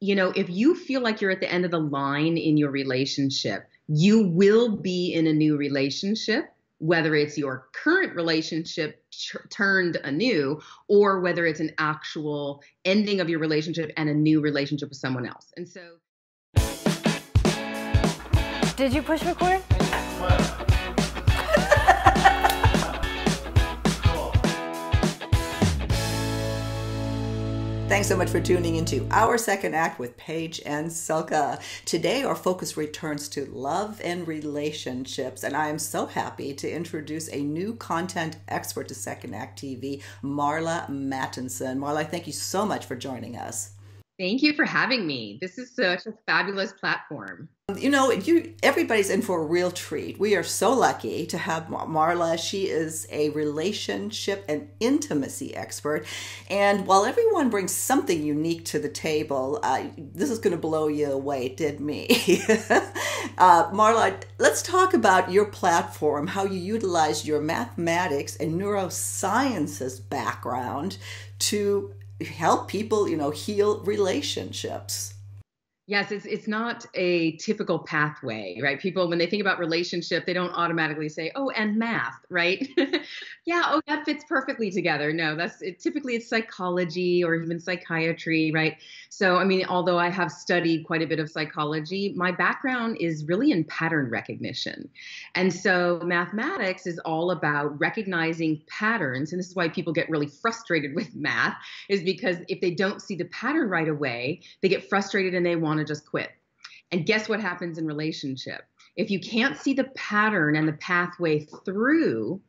you know, if you feel like you're at the end of the line in your relationship, you will be in a new relationship, whether it's your current relationship turned anew, or whether it's an actual ending of your relationship and a new relationship with someone else. And so... Did you push record? Thanks so much for tuning into Our Second Act with Paige and Silke. Today, our focus returns to love and relationships, and I am so happy to introduce a new content expert to Second Act TV, Marla Mattenson. Marla, thank you so much for joining us. Thank you for having me. This is such a fabulous platform. You know, everybody's in for a real treat. We are so lucky to have Marla. She is a relationship and intimacy expert. And while everyone brings something unique to the table, this is going to blow you away. It did me. Marla, let's talk about your platform, how you utilize your mathematics and neurosciences background to help people, you know, heal relationships. Yes, it's not a typical pathway, right? People, when they think about relationship, they don't automatically say, oh, and math, right? Yeah, oh, that fits perfectly together. No, that's it. Typically it's psychology or even psychiatry, right? So, I mean, although I have studied quite a bit of psychology, my background is really in pattern recognition. And so mathematics is all about recognizing patterns. And this is why people get really frustrated with math, is because if they don't see the pattern right away, they get frustrated and they want to just quit. And guess what happens in relationship? If you can't see the pattern and the pathway through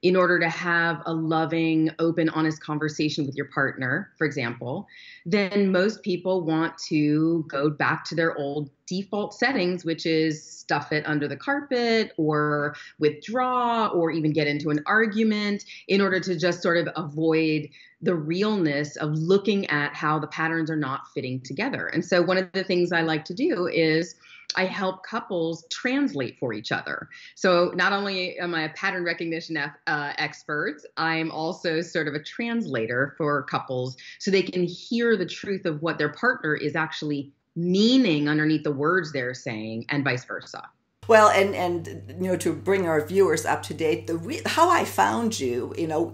in order to have a loving, open, honest conversation with your partner, for example, then most people want to go back to their old default settings, which is stuff it under the carpet or withdraw or even get into an argument in order to just sort of avoid the realness of looking at how the patterns are not fitting together. And so one of the things I like to do is I help couples translate for each other. So not only am I a pattern recognition expert, I'm also sort of a translator for couples so they can hear the truth of what their partner is actually meaning underneath the words they're saying and vice versa. Well, and you know, to bring our viewers up to date, how I found you, you know,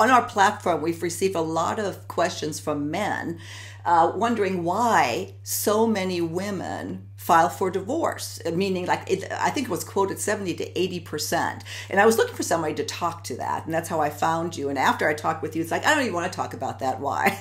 on our platform, we've received a lot of questions from men wondering why so many women file for divorce, meaning like, I think it was quoted 70 to 80%. And I was looking for somebody to talk to that. And that's how I found you. And after I talked with you, it's like, I don't even want to talk about that. Why?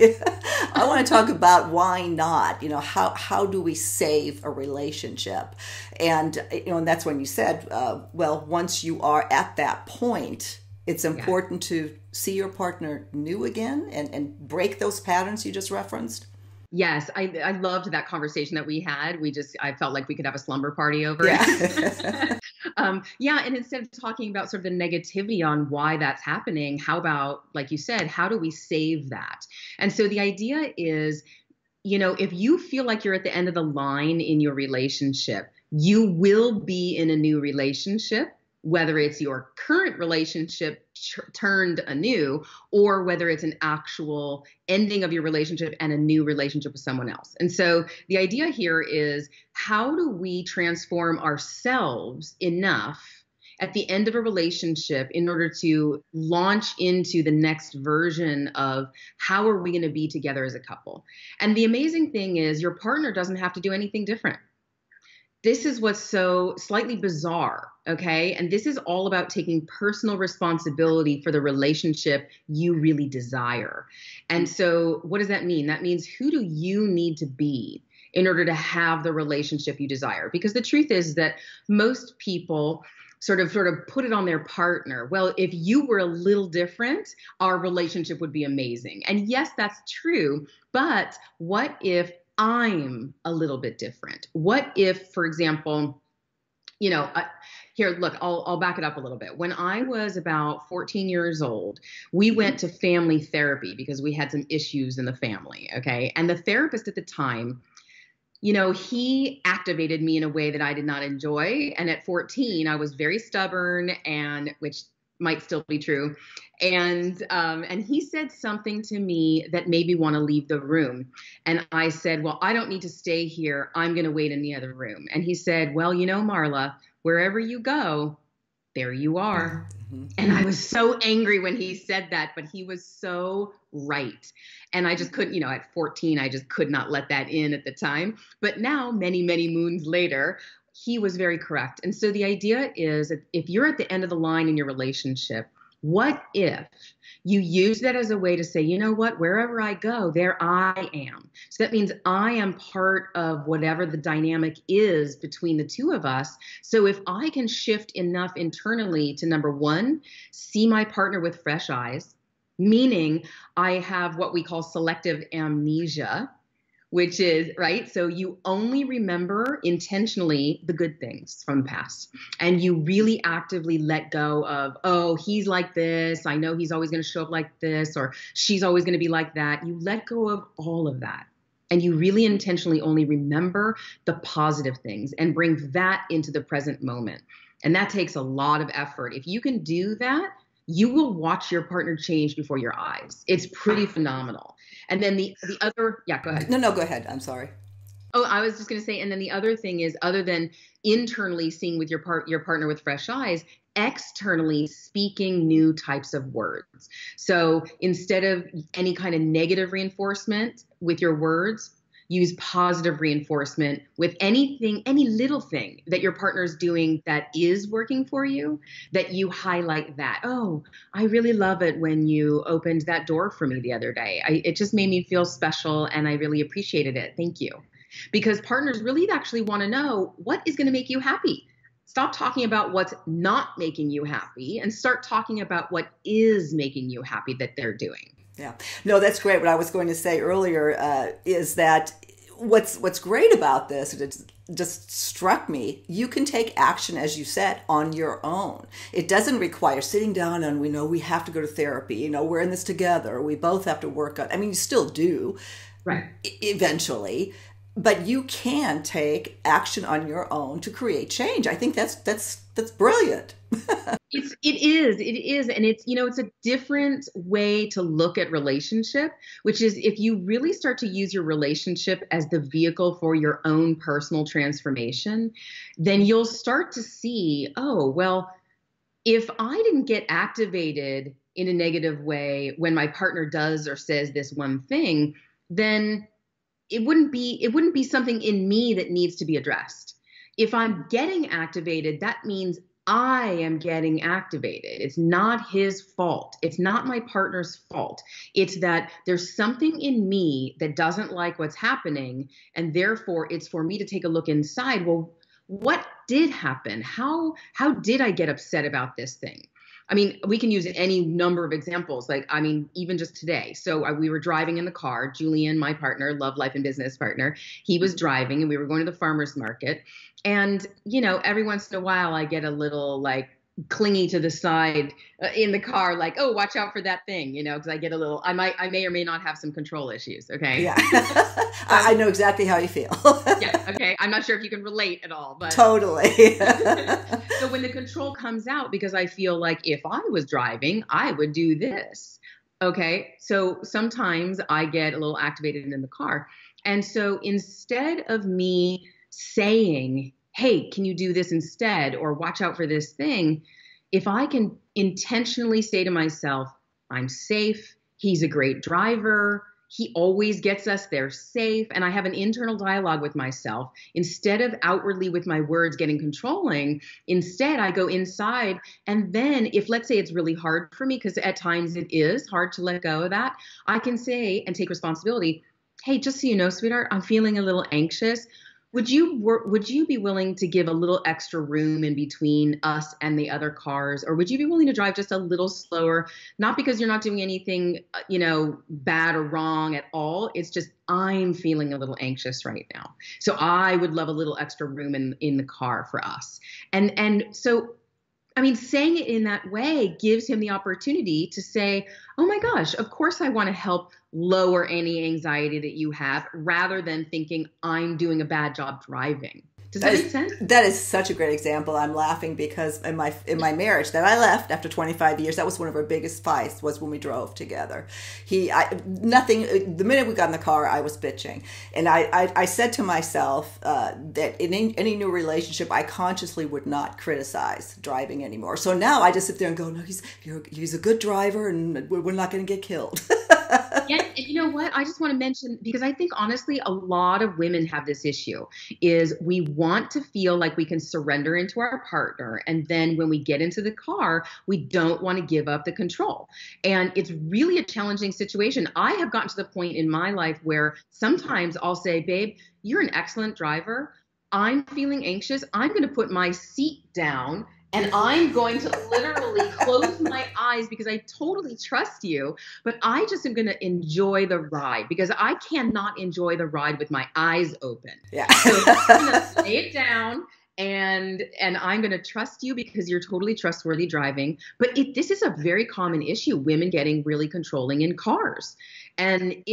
I want to talk about why not, you know, how do we save a relationship? And, you know, and that's when you said, well, once you are at that point, it's important to see your partner new again and break those patterns you just referenced. Yes, I loved that conversation that we had. I felt like we could have a slumber party over it. Yeah, and instead of talking about sort of the negativity on why that's happening, how about, like you said, how do we save that? And so the idea is, you know, if you feel like you're at the end of the line in your relationship, you will be in a new relationship, whether it's your current relationship turned anew or whether it's an actual ending of your relationship and a new relationship with someone else. And so the idea here is, how do we transform ourselves enough at the end of a relationship in order to launch into the next version of how are we going to be together as a couple? And the amazing thing is, your partner doesn't have to do anything different. This is what's so slightly bizarre, okay? And this is all about taking personal responsibility for the relationship you really desire. And so what does that mean? That means, who do you need to be in order to have the relationship you desire? Because the truth is that most people sort of put it on their partner. Well, if you were a little different, our relationship would be amazing. And yes, that's true, but what if I'm a little bit different? What if, for example, you know, here, look, I'll back it up a little bit. When I was about 14 years old, we went to family therapy because we had some issues in the family. Okay. And the therapist at the time, you know, he activated me in a way that I did not enjoy. And at 14, I was very stubborn, and which might still be true. And he said something to me that made me want to leave the room. And I said, well, I don't need to stay here. I'm going to wait in the other room. And he said, well, you know, Marla, wherever you go, there you are. And I was so angry when he said that, but he was so right. And I just couldn't, you know, at 14, I just could not let that in at the time. But now, many, many moons later, he was very correct. And so the idea is that if you're at the end of the line in your relationship, what if you use that as a way to say, you know what, wherever I go, there I am. So that means I am part of whatever the dynamic is between the two of us. So if I can shift enough internally to, number one, see my partner with fresh eyes, meaning I have what we call selective amnesia, which is, right, so you only remember intentionally the good things from the past, and you really actively let go of, oh, he's like this, I know he's always going to show up like this, or she's always going to be like that. You let go of all of that, and you really intentionally only remember the positive things and bring that into the present moment, and that takes a lot of effort. If you can do that, you will watch your partner change before your eyes. It's pretty phenomenal. And then the other, yeah, go ahead. No, no, go ahead. I'm sorry. Oh, I was just going to say, and then the other thing is, other than internally seeing with your partner with fresh eyes, externally speaking new types of words. So instead of any kind of negative reinforcement with your words, use positive reinforcement with anything, any little thing that your partner's doing that is working for you, that you highlight that. Oh, I really love it when you opened that door for me the other day. It just made me feel special and I really appreciated it. Thank you. Because partners really actually want to know what is going to make you happy. Stop talking about what's not making you happy and start talking about what is making you happy that they're doing. Yeah, no, that's great. What I was going to say earlier is that what's great about this, it just struck me, you can take action, as you said, on your own. It doesn't require sitting down and we know we have to go to therapy, you know, we're in this together, we both have to work on, I mean, you still do, right, eventually, but you can take action on your own to create change. I think that's brilliant. It is. And it's, you know, it's a different way to look at relationship, which is if you really start to use your relationship as the vehicle for your own personal transformation, then you'll start to see, oh, well, if I didn't get activated in a negative way when my partner does or says this one thing, then it wouldn't be something in me that needs to be addressed. If I'm getting activated, that means I am getting activated. It's not his fault. It's not my partner's fault. It's that there's something in me that doesn't like what's happening, and therefore it's for me to take a look inside. Well, what did happen? How did I get upset about this thing? I mean, we can use any number of examples. Like, I mean, even just today. So we were driving in the car. Julian, my partner, love life and business partner, he was driving and we were going to the farmer's market. And, you know, every once in a while I get a little like clingy to the side in the car, like, oh, watch out for that thing, you know, because I get a little, I may or may not have some control issues. Okay. Yeah. I know exactly how you feel. Yeah. Okay. I'm not sure if you can relate at all, but totally. So when the control comes out, because I feel like if I was driving, I would do this. Okay. So sometimes I get a little activated in the car. And so instead of me saying, hey, can you do this instead? Or watch out for this thing. If I can intentionally say to myself, I'm safe. He's a great driver. He always gets us there safe. And I have an internal dialogue with myself. Instead of outwardly with my words getting controlling, instead I go inside. And then if, let's say, it's really hard for me, because at times it is hard to let go of that, I can say and take responsibility, hey, just so you know, sweetheart, I'm feeling a little anxious. Would you be willing to give a little extra room in between us and the other cars? Or would you be willing to drive just a little slower? Not because you're not doing anything, you know, bad or wrong at all. It's just I'm feeling a little anxious right now. So I would love a little extra room in the car for us. And so, I mean, saying it in that way gives him the opportunity to say, oh my gosh, of course I want to help lower any anxiety that you have, rather than thinking I'm doing a bad job driving. Does that make sense? That is such a great example. I'm laughing because in my marriage that I left after 25 years, that was one of our biggest fights, was when we drove together. The minute we got in the car, I was bitching. And I said to myself that in any new relationship, I consciously would not criticize driving anymore. So now I just sit there and go, no, he's a good driver and we're not going to get killed. Yeah, and you know what? I just want to mention, because I think honestly a lot of women have this issue, is we want to feel like we can surrender into our partner, and then when we get into the car, we don't want to give up the control. And it's really a challenging situation. I have gotten to the point in my life where sometimes I'll say, babe, you're an excellent driver. I'm feeling anxious. I'm going to put my seat down and I'm going to literally close my eyes because I totally trust you, but I just am going to enjoy the ride because I cannot enjoy the ride with my eyes open. Yeah. So I'm going to lay it down and I'm going to trust you because you're totally trustworthy driving. But this is a very common issue, women getting really controlling in cars. And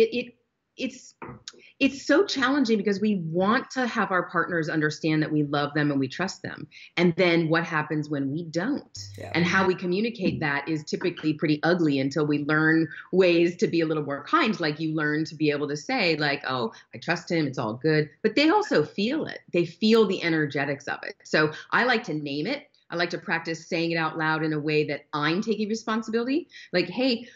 it's so challenging because we want to have our partners understand that we love them and we trust them. And then what happens when we don't? Yeah. And how we communicate that is typically pretty ugly until we learn ways to be a little more kind. Like you learn to be able to say like, oh, I trust him. It's all good. But they also feel it. They feel the energetics of it. So I like to name it. I like to practice saying it out loud in a way that I'm taking responsibility. Like, hey,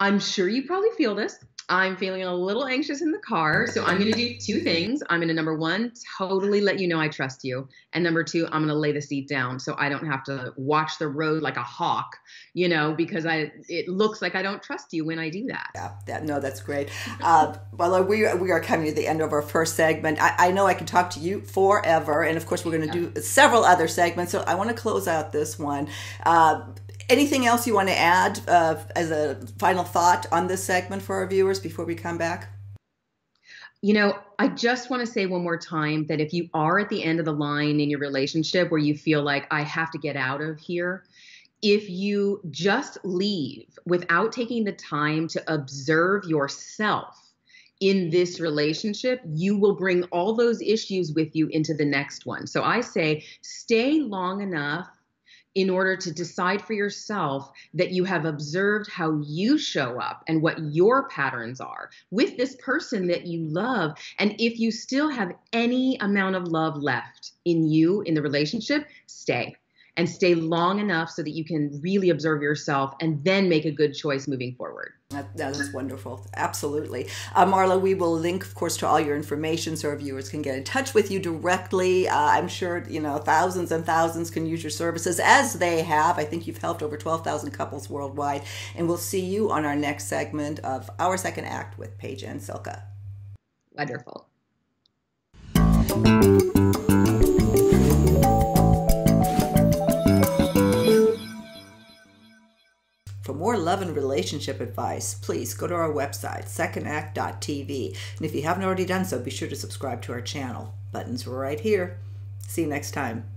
I'm sure you probably feel this. I'm feeling a little anxious in the car, so I'm going to do two things. I'm going to, number one, totally let you know I trust you. And number two, I'm going to lay the seat down so I don't have to watch the road like a hawk, you know, because it looks like I don't trust you when I do that. Yeah, that's great. Well, we are coming to the end of our first segment. I know I can talk to you forever, and of course we're going to do several other segments, so I want to close out this one. Anything else you want to add as a final thought on this segment for our viewers before we come back? You know, I just want to say one more time that if you are at the end of the line in your relationship where you feel like I have to get out of here, if you just leave without taking the time to observe yourself in this relationship, you will bring all those issues with you into the next one. So I say stay long enough in order to decide for yourself that you have observed how you show up and what your patterns are with this person that you love. And if you still have any amount of love left in you, in the relationship, stay. And stay long enough so that you can really observe yourself and then make a good choice moving forward. That is wonderful. Absolutely. Marla, we will link, of course, to all your information so our viewers can get in touch with you directly. I'm sure, you know, thousands and thousands can use your services as they have. I think you've helped over 12,000 couples worldwide. And we'll see you on our next segment of Our Second Act with Paige and Silka. Wonderful. For more love and relationship advice, please go to our website, secondact.tv. And if you haven't already done so, be sure to subscribe to our channel. Buttons right here. See you next time.